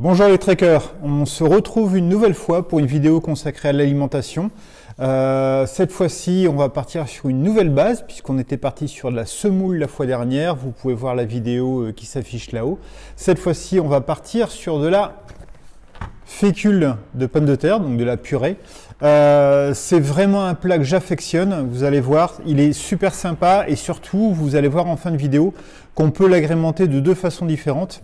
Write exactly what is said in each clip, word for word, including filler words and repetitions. Bonjour les Trekcoeurs, on se retrouve une nouvelle fois pour une vidéo consacrée à l'alimentation. Euh, cette fois-ci, on va partir sur une nouvelle base puisqu'on était parti sur de la semoule la fois dernière. Vous pouvez voir la vidéo qui s'affiche là-haut. Cette fois-ci, on va partir sur de la fécule de pommes de terre, donc de la purée. Euh, c'est vraiment un plat que j'affectionne, vous allez voir, il est super sympa et surtout, vous allez voir en fin de vidéo qu'on peut l'agrémenter de deux façons différentes.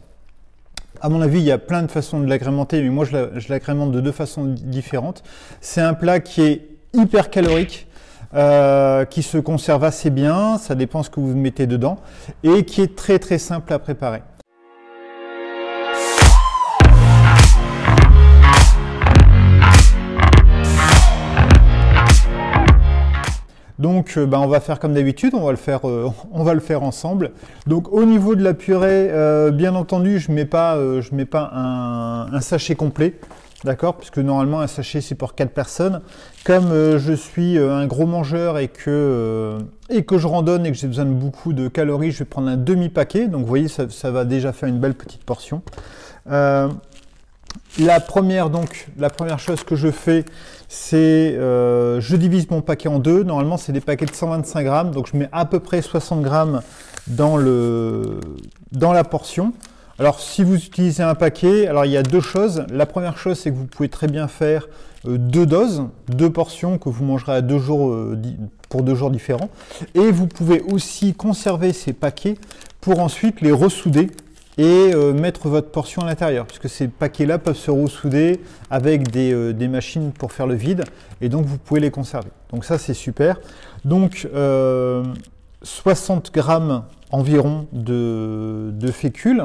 À mon avis, il y a plein de façons de l'agrémenter, mais moi, je l'agrémente de deux façons différentes. C'est un plat qui est hyper calorique, euh, qui se conserve assez bien, ça dépend ce que vous mettez dedans, et qui est très très simple à préparer. Donc, ben, on va faire comme d'habitude, on va le faire, euh, on va le faire ensemble. Donc, au niveau de la purée, euh, bien entendu, je mets pas, euh, je mets pas un, un sachet complet, d'accord, puisque normalement un sachet c'est pour quatre personnes. Comme euh, je suis euh, un gros mangeur et que euh, et que je randonne et que j'ai besoin de beaucoup de calories, je vais prendre un demi paquet. Donc, vous voyez, ça, ça va déjà faire une belle petite portion. Euh, La première, donc, la première chose que je fais, c'est euh, je divise mon paquet en deux. Normalement, c'est des paquets de cent vingt-cinq grammes. Donc, je mets à peu près soixante grammes dans, le, dans la portion. Alors, si vous utilisez un paquet, alors il y a deux choses. La première chose, c'est que vous pouvez très bien faire euh, deux doses, deux portions que vous mangerez à deux jours, euh, pour deux jours différents. Et vous pouvez aussi conserver ces paquets pour ensuite les ressouder et euh, mettre votre portion à l'intérieur, puisque ces paquets-là peuvent se ressouder avec des, euh, des machines pour faire le vide, et donc vous pouvez les conserver. Donc ça, c'est super. Donc euh, soixante grammes environ de, de fécule.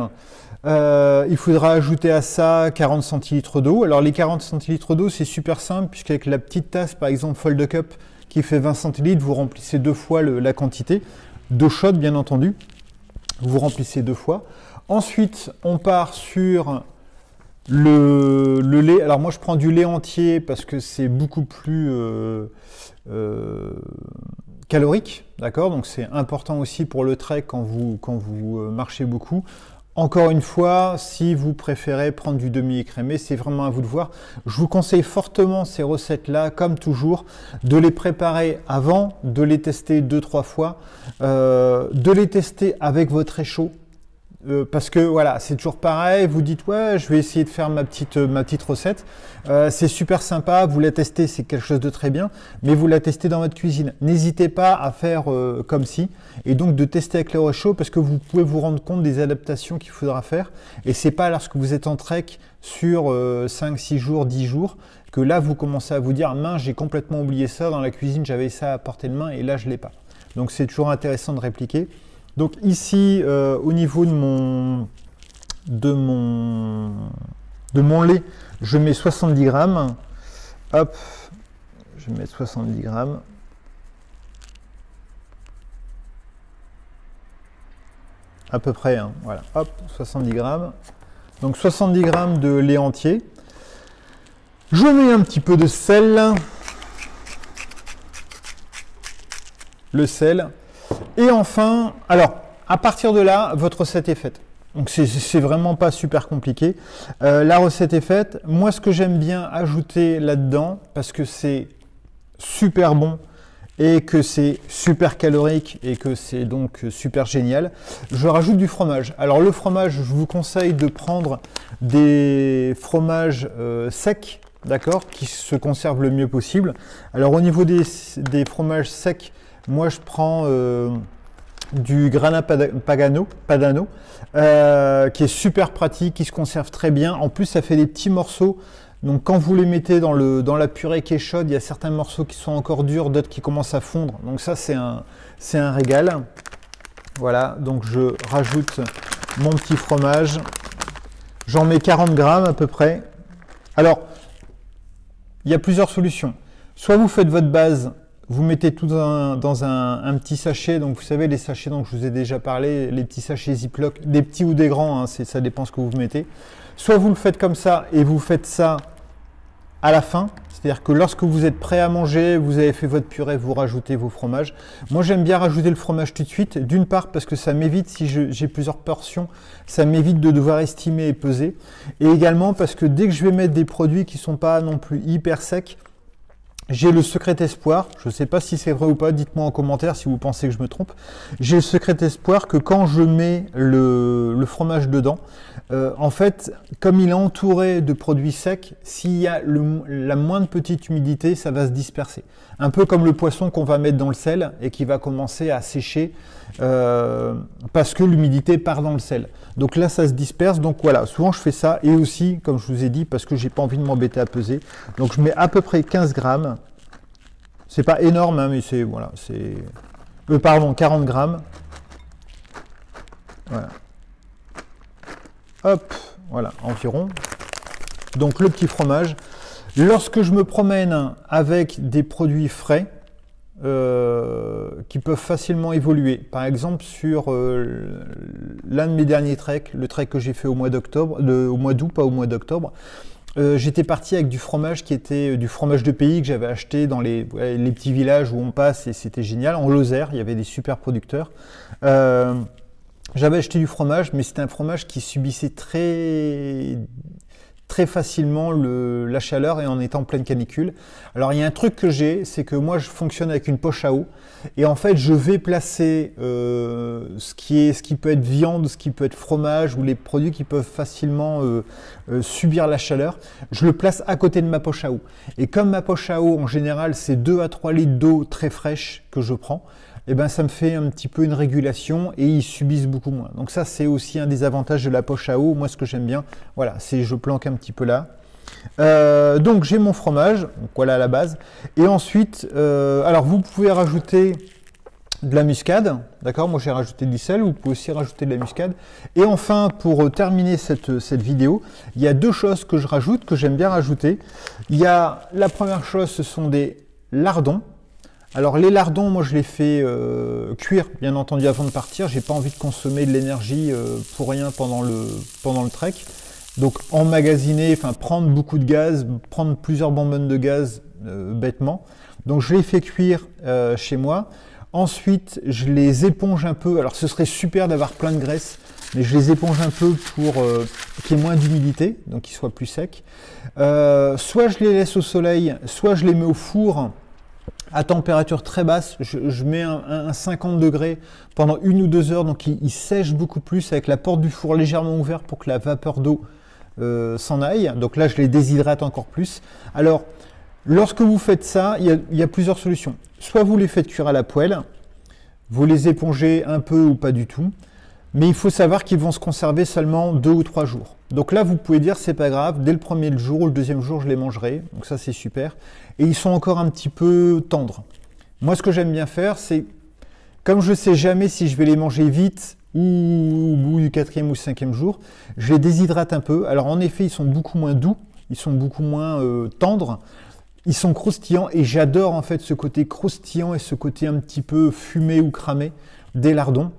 Euh, il faudra ajouter à ça quarante centilitres d'eau. Alors les quarante centilitres d'eau, c'est super simple, puisqu'avec la petite tasse, par exemple, Folder Cup, qui fait vingt centilitres, vous remplissez deux fois le, la quantité. D'eau chaude, bien entendu. Vous remplissez deux fois. Ensuite, on part sur le, le lait. Alors moi, je prends du lait entier parce que c'est beaucoup plus euh, euh, calorique, d'accord? Donc c'est important aussi pour le trek quand vous, quand vous marchez beaucoup. Encore une fois, si vous préférez prendre du demi-écrémé, c'est vraiment à vous de voir. Je vous conseille fortement ces recettes-là, comme toujours, de les préparer avant, de les tester deux, trois fois, euh, de les tester avec votre échaud. Euh, parce que voilà, c'est toujours pareil, vous dites ouais, je vais essayer de faire ma petite, euh, ma petite recette, euh, c'est super sympa, vous la testez, c'est quelque chose de très bien, mais vous la testez dans votre cuisine. N'hésitez pas à faire euh, comme si, et donc de tester avec le réchaud, parce que vous pouvez vous rendre compte des adaptations qu'il faudra faire, et c'est pas lorsque vous êtes en trek sur euh, cinq, six jours, dix jours, que là vous commencez à vous dire, mince, j'ai complètement oublié ça, dans la cuisine j'avais ça à portée de main, et là je l'ai pas. Donc c'est toujours intéressant de répliquer. Donc ici, euh, au niveau de mon, de, mon, de mon lait, je mets soixante-dix grammes. Hop, je mets soixante-dix grammes. À peu près, hein, voilà, hop, soixante-dix grammes. Donc soixante-dix grammes de lait entier. Je mets un petit peu de sel. Le sel. Et enfin, alors, à partir de là, votre recette est faite. Donc, c'est vraiment pas super compliqué. Euh, la recette est faite. Moi, ce que j'aime bien ajouter là-dedans, parce que c'est super bon et que c'est super calorique et que c'est donc super génial, je rajoute du fromage. Alors, le fromage, je vous conseille de prendre des fromages euh, secs, d'accord, qui se conservent le mieux possible. Alors, au niveau des, des fromages secs, moi, je prends euh, du Grana Padano, Padano euh, qui est super pratique, qui se conserve très bien. En plus, ça fait des petits morceaux. Donc, quand vous les mettez dans, le, dans la purée qui est chaude, il y a certains morceaux qui sont encore durs, d'autres qui commencent à fondre. Donc, ça, c'est un, c'est un régal. Voilà, donc je rajoute mon petit fromage. J'en mets quarante grammes à peu près. Alors, il y a plusieurs solutions. Soit vous faites votre base, vous mettez tout dans, un, dans un, un petit sachet, donc vous savez les sachets dont je vous ai déjà parlé, les petits sachets Ziploc, des petits ou des grands, hein, ça dépend ce que vous mettez. Soit vous le faites comme ça et vous faites ça à la fin. C'est-à-dire que lorsque vous êtes prêt à manger, vous avez fait votre purée, vous rajoutez vos fromages. Moi, j'aime bien rajouter le fromage tout de suite. D'une part, parce que ça m'évite, si j'ai plusieurs portions, ça m'évite de devoir estimer et peser. Et également parce que dès que je vais mettre des produits qui ne sont pas non plus hyper secs, j'ai le secret espoir, je ne sais pas si c'est vrai ou pas, dites-moi en commentaire si vous pensez que je me trompe. J'ai le secret espoir que quand je mets le, le fromage dedans, euh, en fait, comme il est entouré de produits secs, s'il y a le, la moindre petite humidité, ça va se disperser. Un peu comme le poisson qu'on va mettre dans le sel et qui va commencer à sécher euh, parce que l'humidité part dans le sel. Donc là, ça se disperse. Donc voilà, souvent je fais ça. Et aussi, comme je vous ai dit, parce que j'ai pas envie de m'embêter à peser. Donc je mets à peu près quinze grammes. C'est pas énorme, hein, mais c'est... Voilà, c'est... Euh, pardon, quarante grammes. Voilà. Hop, voilà, environ. Donc le petit fromage. Lorsque je me promène avec des produits frais, euh, qui peuvent facilement évoluer. Par exemple, sur euh, l'un de mes derniers treks, le trek que j'ai fait au mois d'octobre, au mois d'août, pas au mois d'octobre, Euh, j'étais parti avec du fromage qui était euh, du fromage de pays que j'avais acheté dans les, ouais, les petits villages où on passe et c'était génial. En Lozère, il y avait des super producteurs. Euh, j'avais acheté du fromage, mais c'était un fromage qui subissait très, très facilement le, la chaleur et en étant en pleine canicule. Alors, il y a un truc que j'ai, c'est que moi, je fonctionne avec une poche à eau et en fait, je vais placer euh, ce qui est, ce qui peut être viande, ce qui peut être fromage ou les produits qui peuvent facilement euh, euh, subir la chaleur. Je le place à côté de ma poche à eau. Et comme ma poche à eau, en général, c'est deux à trois litres d'eau très fraîche que je prends, et eh ben ça me fait un petit peu une régulation et ils subissent beaucoup moins. Donc ça, c'est aussi un des avantages de la poche à eau. Moi, ce que j'aime bien, voilà, c'est je planque un petit peu là. Euh, donc j'ai mon fromage, donc voilà à la base. Et ensuite, euh, alors vous pouvez rajouter de la muscade, d'accord. Moi, j'ai rajouté du sel. Vous pouvez aussi rajouter de la muscade. Et enfin, pour terminer cette, cette vidéo, il y a deux choses que je rajoute, que j'aime bien rajouter. Il y a la première chose, ce sont des lardons. Alors les lardons, moi je les fais euh, cuire bien entendu avant de partir, j'ai pas envie de consommer de l'énergie euh, pour rien pendant le, pendant le trek. Donc emmagasiner, enfin prendre beaucoup de gaz, prendre plusieurs bonbonnes de gaz euh, bêtement. Donc je les fais cuire euh, chez moi. Ensuite je les éponge un peu, alors ce serait super d'avoir plein de graisse, mais je les éponge un peu pour euh, qu'il y ait moins d'humidité, donc qu'ils soient plus secs. Euh, soit je les laisse au soleil, soit je les mets au four à température très basse, je, je mets un, un cinquante degrés pendant une ou deux heures, donc il, il sèche beaucoup plus avec la porte du four légèrement ouverte pour que la vapeur d'eau euh, s'en aille. Donc là, je les déshydrate encore plus. Alors, lorsque vous faites ça, il y a, il y a plusieurs solutions. Soit vous les faites cuire à la poêle, vous les épongez un peu ou pas du tout, mais il faut savoir qu'ils vont se conserver seulement deux ou trois jours. Donc là, vous pouvez dire, c'est pas grave, dès le premier jour ou le deuxième jour, je les mangerai. Donc ça, c'est super. Et ils sont encore un petit peu tendres. Moi, ce que j'aime bien faire, c'est, comme je sais jamais si je vais les manger vite ou au bout du quatrième ou cinquième jour, je les déshydrate un peu. Alors en effet, ils sont beaucoup moins doux, ils sont beaucoup moins euh, tendres. Ils sont croustillants et j'adore en fait ce côté croustillant et ce côté un petit peu fumé ou cramé des lardons.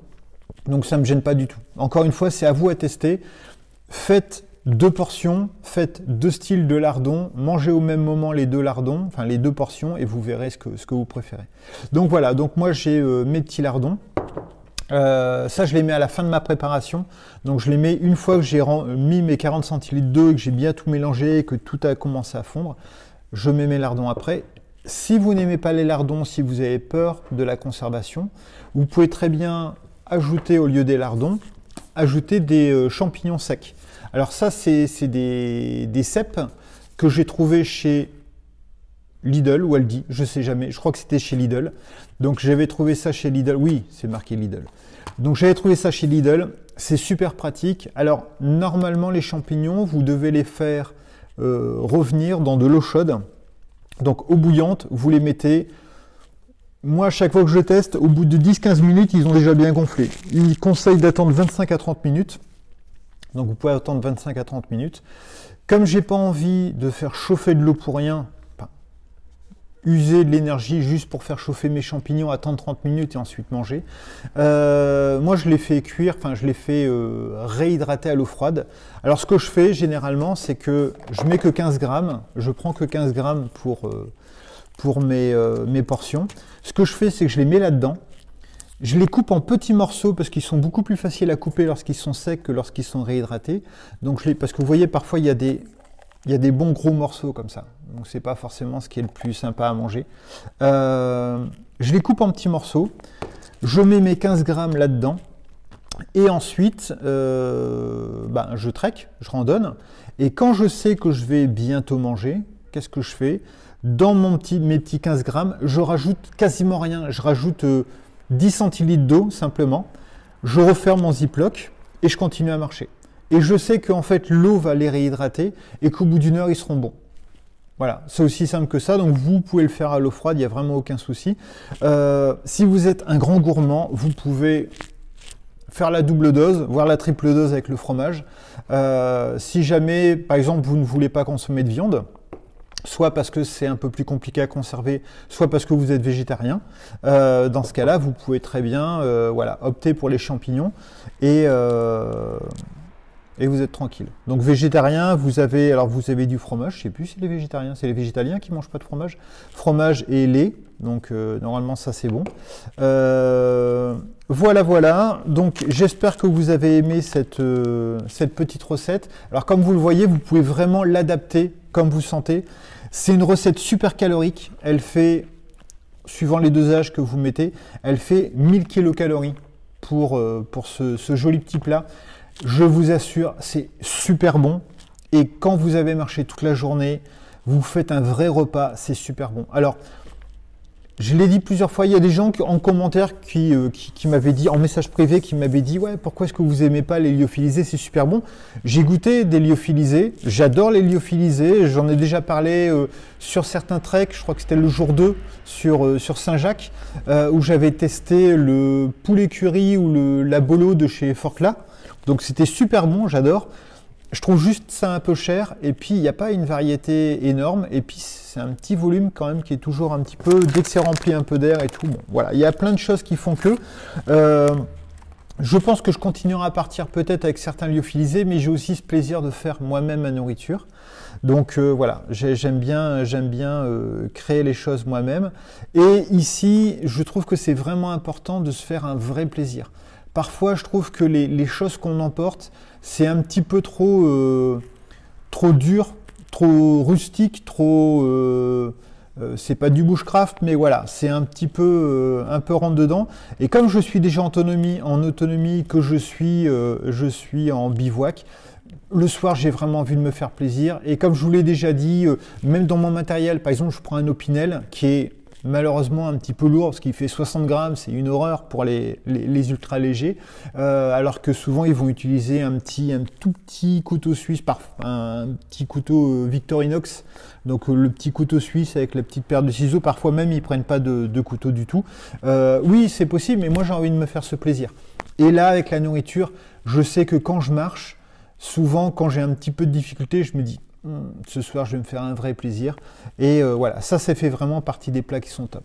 Donc ça ne me gêne pas du tout. Encore une fois, c'est à vous à tester. Faites deux portions, faites deux styles de lardons, mangez au même moment les deux lardons, enfin les deux portions, et vous verrez ce que, ce que vous préférez. Donc voilà, donc moi j'ai euh, mes petits lardons. Euh, ça, je les mets à la fin de ma préparation. Donc je les mets une fois que j'ai mis mes quarante centilitres d'eau, que j'ai bien tout mélangé, et que tout a commencé à fondre. Je mets mes lardons après. Si vous n'aimez pas les lardons, si vous avez peur de la conservation, vous pouvez très bien ajouter au lieu des lardons, ajouter des euh, champignons secs. Alors ça, c'est des, des cèpes que j'ai trouvé chez Lidl ou Aldi, je sais jamais, je crois que c'était chez Lidl. Donc j'avais trouvé ça chez Lidl, oui, c'est marqué Lidl. Donc j'avais trouvé ça chez Lidl, c'est super pratique. Alors normalement, les champignons, vous devez les faire euh, revenir dans de l'eau chaude. Donc eau bouillante, vous les mettez. Moi, à chaque fois que je teste, au bout de dix à quinze minutes, ils ont déjà bien gonflé. Ils conseillent d'attendre vingt-cinq à trente minutes. Donc vous pouvez attendre vingt-cinq à trente minutes. Comme j'ai pas envie de faire chauffer de l'eau pour rien, user de l'énergie juste pour faire chauffer mes champignons, attendre trente minutes et ensuite manger. Euh, moi, je les fais cuire, enfin, je les fais euh, réhydrater à l'eau froide. Alors, ce que je fais généralement, c'est que je mets que quinze grammes, je prends que quinze grammes pour, euh, pour mes, euh, mes portions. Ce que je fais, c'est que je les mets là-dedans. Je les coupe en petits morceaux parce qu'ils sont beaucoup plus faciles à couper lorsqu'ils sont secs que lorsqu'ils sont réhydratés. Donc, je les, parce que vous voyez, parfois, il y a des... Il y a des bons gros morceaux comme ça, donc c'est pas forcément ce qui est le plus sympa à manger. Euh, je les coupe en petits morceaux, je mets mes quinze grammes là-dedans, et ensuite euh, ben, je trek, je randonne. Et quand je sais que je vais bientôt manger, qu'est-ce que je fais? Dans mon petit, mes petits quinze grammes, je rajoute quasiment rien, je rajoute euh, dix centilitres d'eau simplement, je referme mon Ziploc et je continue à marcher. Et je sais qu'en fait, l'eau va les réhydrater et qu'au bout d'une heure, ils seront bons. Voilà, c'est aussi simple que ça. Donc, vous pouvez le faire à l'eau froide, il n'y a vraiment aucun souci. Euh, si vous êtes un grand gourmand, vous pouvez faire la double dose, voire la triple dose avec le fromage. Euh, si jamais, par exemple, vous ne voulez pas consommer de viande, soit parce que c'est un peu plus compliqué à conserver, soit parce que vous êtes végétarien. Euh, dans ce cas-là, vous pouvez très bien euh, voilà, opter pour les champignons et... Euh, Et vous êtes tranquille. Donc végétarien, vous avez, alors vous avez du fromage, je ne sais plus si c'est les végétariens, c'est les végétaliens qui ne mangent pas de fromage. Fromage et lait, donc euh, normalement ça c'est bon. Euh, voilà, voilà. Donc j'espère que vous avez aimé cette, euh, cette petite recette. Alors comme vous le voyez, vous pouvez vraiment l'adapter comme vous sentez. C'est une recette super calorique. Elle fait, suivant les dosages que vous mettez, elle fait mille kilocalories pour, euh, pour ce, ce joli petit plat. Je vous assure, c'est super bon. Et quand vous avez marché toute la journée, vous faites un vrai repas, c'est super bon. Alors, je l'ai dit plusieurs fois, il y a des gens qui, en commentaire qui, euh, qui, qui m'avaient dit, en message privé, qui m'avaient dit « Ouais, pourquoi est-ce que vous aimez pas les lyophilisés, c'est super bon ». J'ai goûté des lyophilisés, j'adore les lyophilisés, j'en ai déjà parlé euh, sur certains treks, je crois que c'était le jour deux sur, euh, sur Saint-Jacques, euh, où j'avais testé le poulet curry ou le, la bolo de chez Forcla. Donc c'était super bon, j'adore. Je trouve juste ça un peu cher et puis il n'y a pas une variété énorme et puis c'est un petit volume quand même qui est toujours un petit peu, dès que c'est rempli un peu d'air et tout, bon voilà, il y a plein de choses qui font que... Euh, je pense que je continuerai à partir peut-être avec certains lyophilisés, mais j'ai aussi ce plaisir de faire moi-même ma nourriture. Donc euh, voilà, j'aime bien, j'aime bien euh, créer les choses moi-même. Et ici, je trouve que c'est vraiment important de se faire un vrai plaisir. Parfois, je trouve que les, les choses qu'on emporte, c'est un petit peu trop, euh, trop dur, trop rustique, trop... Euh, euh, c'est pas du bushcraft, mais voilà, c'est un petit peu, euh, un peu rentre-dedans. Et comme je suis déjà en autonomie, en autonomie que je suis, euh, je suis en bivouac, le soir, j'ai vraiment envie de me faire plaisir. Et comme je vous l'ai déjà dit, euh, même dans mon matériel, par exemple, je prends un Opinel qui est... malheureusement un petit peu lourd parce qu'il fait soixante grammes, c'est une horreur pour les, les, les ultra légers, euh, alors que souvent ils vont utiliser un petit, un tout petit couteau suisse, par, un petit couteau Victorinox, donc le petit couteau suisse avec la petite paire de ciseaux, parfois même ils prennent pas de, de couteau du tout. Euh, oui c'est possible, mais moi j'ai envie de me faire ce plaisir. Et là avec la nourriture, je sais que quand je marche, souvent quand j'ai un petit peu de difficulté, je me dis ce soir je vais me faire un vrai plaisir et euh, voilà, ça c'est fait vraiment partie des plats qui sont top.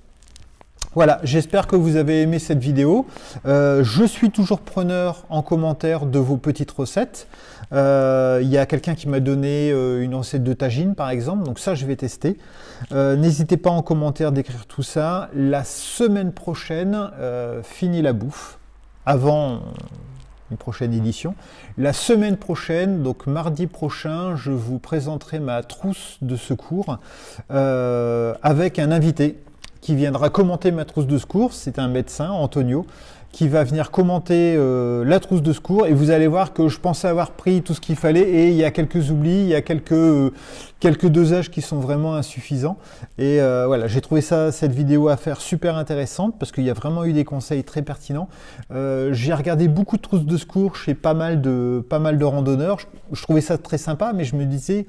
Voilà, j'espère que vous avez aimé cette vidéo. Euh, je suis toujours preneur en commentaire de vos petites recettes. Il euh, y a quelqu'un qui m'a donné euh, une recette de tagine par exemple, donc ça je vais tester. Euh, n'hésitez pas en commentaire d'écrire tout ça. La semaine prochaine, euh, fini la bouffe avant une prochaine édition. La semaine prochaine, donc mardi prochain, je vous présenterai ma trousse de secours euh, avec un invité qui viendra commenter ma trousse de secours. C'est un médecin, Antonio, qui va venir commenter euh, la trousse de secours. Et vous allez voir que je pensais avoir pris tout ce qu'il fallait et il y a quelques oublis, il y a quelques, euh, quelques dosages qui sont vraiment insuffisants. Et euh, voilà, j'ai trouvé ça, cette vidéo à faire super intéressante parce qu'il y a vraiment eu des conseils très pertinents. Euh, j'ai regardé beaucoup de trousses de secours chez pas mal de, pas mal de randonneurs. Je, je trouvais ça très sympa, mais je me disais...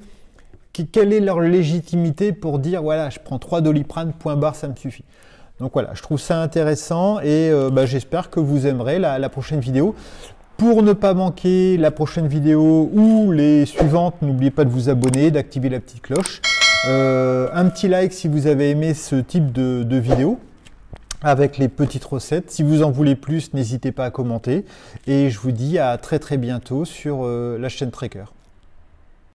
quelle est leur légitimité pour dire voilà je prends trois Doliprane, point barre, ça me suffit. Donc voilà, je trouve ça intéressant et euh, bah, j'espère que vous aimerez la, la prochaine vidéo. Pour ne pas manquer la prochaine vidéo ou les suivantes, n'oubliez pas de vous abonner, d'activer la petite cloche. Euh, un petit like si vous avez aimé ce type de, de vidéo avec les petites recettes. Si vous en voulez plus, n'hésitez pas à commenter. Et je vous dis à très très bientôt sur euh, la chaîne Trekcoeur.